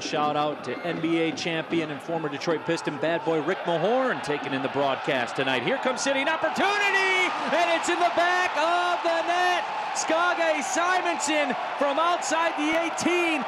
Shout out to NBA champion and former Detroit Piston bad boy Rick Mahorn taking in the broadcast tonight. Here comes hitting opportunity, and it's in the back of the net. Skage Simonsen from outside the 18.